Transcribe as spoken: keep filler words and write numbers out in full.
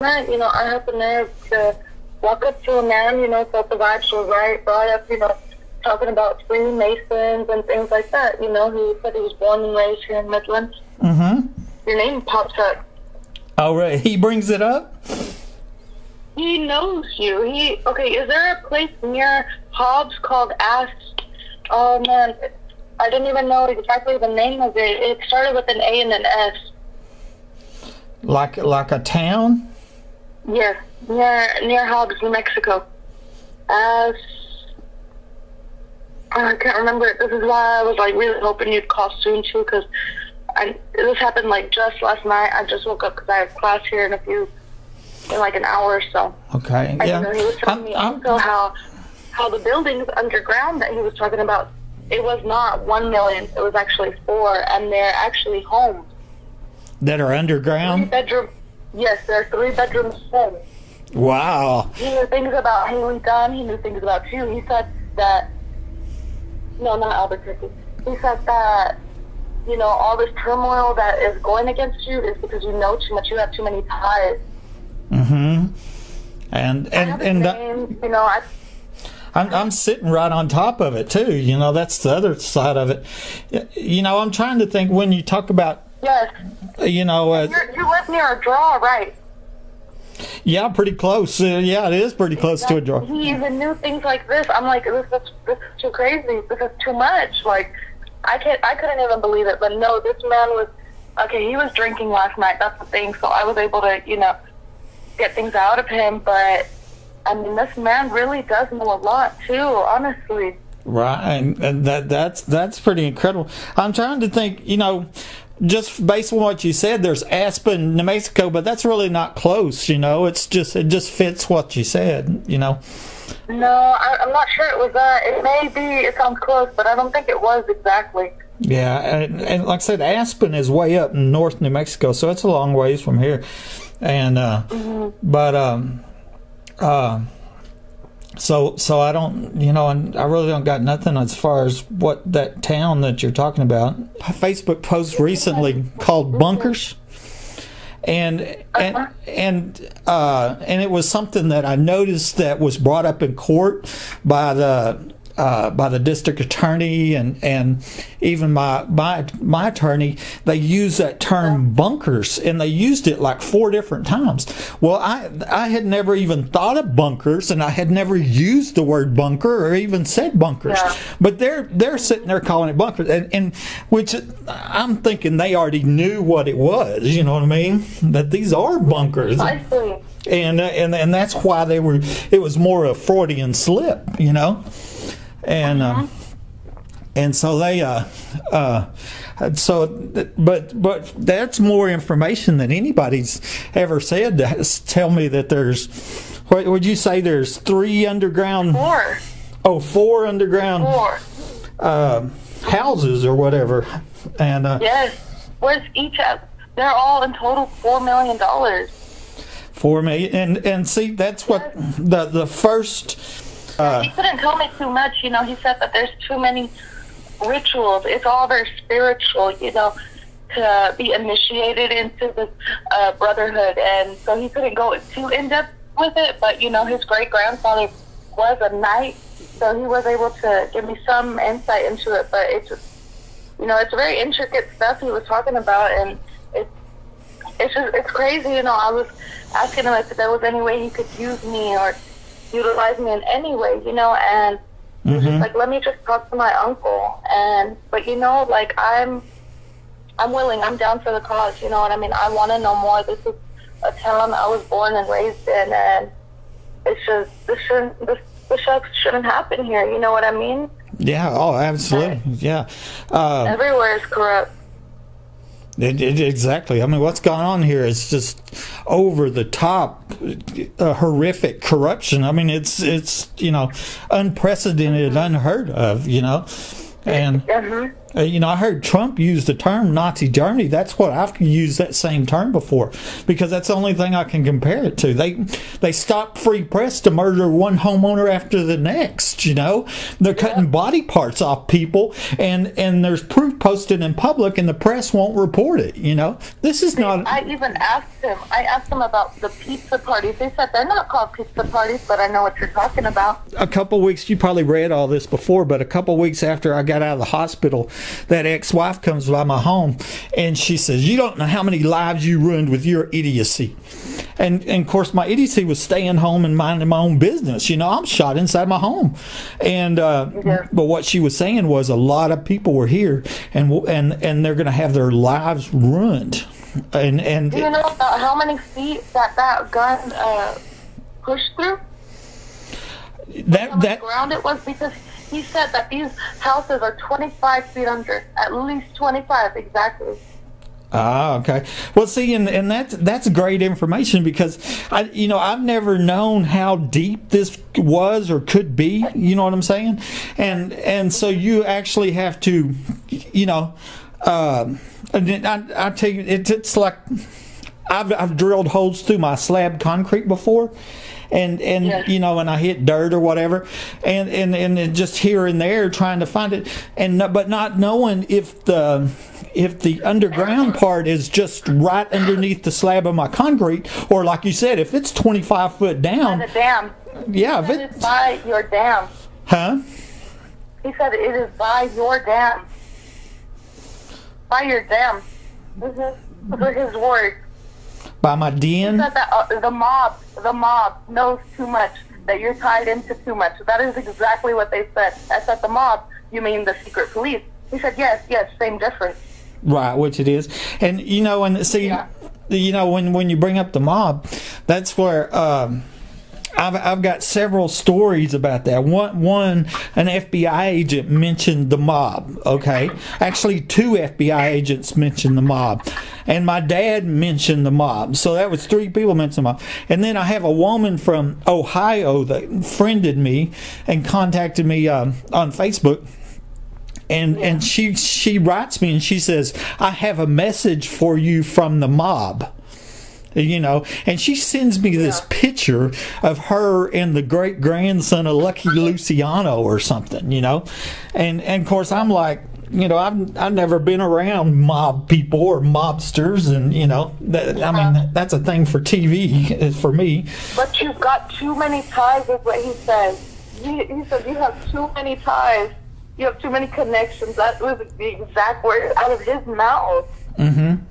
night, you know, I happened there to walk up to a man, you know, felt the vibes were right, brought up, you know, talking about Freemasons and things like that. You know, he said he was born and raised here in Midland. Mm-hmm. Your name pops up. All right, he brings it up? He knows you. He okay, is there a place near Hobbs called Ask? Oh, man, I didn't even know exactly the name of it. It started with an A and an S. Like like a town? Yeah, near, near Hobbs, New Mexico. As... I can't remember. This is why I was like really hoping you'd call soon too, because this happened like just last night. I just woke up because I have class here in a few, in like an hour or so. Okay. And yeah. You know, he was telling I'm, me I'm, also how how the buildings underground that he was talking about, it was not one million. It was actually four, and they're actually homes that are underground. Three bedroom. Yes, they're three bedroom homes. Wow. He knew things about Haley Dunn. He knew things about you. He said that. No, not Albuquerque. He said that, you know, all this turmoil that is going against you is because you know too much. You have too many ties. Mm-hmm. And, and, and, name, the, you know, I, I'm, I'm sitting right on top of it, too. You know, that's the other side of it. You know, I'm trying to think when you talk about, yes, you know, uh, you live near a draw, right? Yeah, pretty close. Uh, yeah, it is pretty close exactly. to a draw. He even knew things like this. I'm like, this is, this is too crazy. This is too much. Like, I can't. I couldn't even believe it. But no, this man was okay. He was drinking last night. That's the thing. So I was able to, you know, get things out of him. But I mean, this man really does know a lot too. Honestly. Right, and that that's that's pretty incredible. I'm trying to think. You know. Just based on what you said, there's Aspen, New Mexico, but that's really not close, you know. It's just it just fits what you said, you know. No, I, I'm not sure it was that. It may be it sounds close, but I don't think it was exactly. Yeah, and, and like I said, Aspen is way up in north New Mexico, so it's a long ways from here. And uh, mm-hmm. but um, uh, so so I don't, you know, and I really don't got nothing as far as what that town that you're talking about. A Facebook post recently called Bunkers, and and and uh, and it was something that I noticed that was brought up in court by the uh, by the district attorney and and even my my my attorney. They used that term bunkers, and they used it like four different times. Well, I I had never even thought of bunkers, and I had never used the word bunker or even said bunkers. Yeah. But they're they're sitting there calling it bunkers, and, and which I'm thinking they already knew what it was. You know what I mean? That these are bunkers, and and and that's why they were. It was more a Freudian slip, you know, and. Uh-huh. Um, And so they, uh, uh, so, but, but that's more information than anybody's ever said to tell me that there's, what would you say, there's three underground, four. Oh, four underground four. Uh, houses or whatever. And, uh, yes, where's each of, they're all in total four million dollars. four million dollars. And, and see, that's what yes. the, the first, uh, he couldn't tell me too much, you know, he said that there's too many rituals. It's all very spiritual, you know, to be initiated into this uh, brotherhood, and so he couldn't go too in depth with it. But you know, his great grandfather was a knight, so he was able to give me some insight into it. But it's, you know, it's very intricate stuff he was talking about, and it's it's just, it's crazy. You know, I was asking him if there was any way he could use me or utilize me in any way, you know, and. Mm-hmm. Just like, let me just talk to my uncle, and but you know, like I'm, I'm willing, I'm down for the cause. You know what I mean? I want to know more. This is a town I was born and raised in, and it's just this shouldn't, this this shouldn't happen here. You know what I mean? Yeah. Oh, absolutely. But yeah. Uh, everywhere is corrupt. It, it, exactly. I mean, what's going on here is just over the top, uh, horrific corruption. I mean, it's it's you know, unprecedented, unheard of. You know, and. Uh-huh. Uh, you know, I heard Trump use the term Nazi Germany. That's what I've used that same term before, because that's the only thing I can compare it to. They they stopped free press to murder one homeowner after the next, you know. They're cutting yeah. body parts off people, and, and there's proof posted in public, and the press won't report it, you know. This is See, not... I even asked them, I asked them about the pizza parties. They said they're not called pizza parties, but I know what you're talking about. A couple weeks, you probably read all this before, but a couple weeks after I got out of the hospital, that ex-wife comes by my home and she says, "You don't know how many lives you ruined with your idiocy." And, and of course, my idiocy was staying home and minding my own business. You know, I'm shot inside my home. And uh, yeah. But what she was saying was a lot of people were here, and and and they're going to have their lives ruined. And and do you know about how many feet that that gun uh, pushed through? That how much that ground it was, because he said that these houses are twenty-five feet under, at least twenty-five exactly. Ah, okay. Well, see, and, and that's, that's great information, because, I, you know, I've never known how deep this was or could be, you know what I'm saying? And, and so you actually have to, you know, uh, and I, I tell you, it, it's like I've, I've drilled holes through my slab concrete before. And, and yes. you know, and I hit dirt or whatever, and, and, and just here and there trying to find it, and but not knowing if the if the underground part is just right underneath the slab of my concrete, or like you said, if it's twenty-five foot down. By the dam. Yeah. He if it's, it's by your dam. Huh? He said it is by your dam. By your dam. This is his word. By my den? He said that, uh, the mob, the mob knows too much, that you're tied into too much. That is exactly what they said. I said the mob, you mean the secret police? He said, yes, yes, same difference. Right, which it is. And, you know, and see, yeah. you know, when, when you bring up the mob, that's where... Um, I've, I've got several stories about that. One, one, an F B I agent mentioned the mob, okay? Actually, two F B I agents mentioned the mob. And my dad mentioned the mob. So that was three people mentioned the mob. And then I have a woman from Ohio that friended me and contacted me um, on Facebook. And, and she, she writes me and she says, "I have a message for you from the mob." You know, and she sends me this yeah. picture of her and the great grandson of Lucky Luciano or something, you know, and and of course I'm like, you know, I've I've never been around mob people or mobsters, and you know, that, yeah. I mean that, that's a thing for T V for me. But you've got too many ties, is what he says. He, he said you have too many ties, you have too many connections. That was the exact word out of his mouth. Mm-hmm.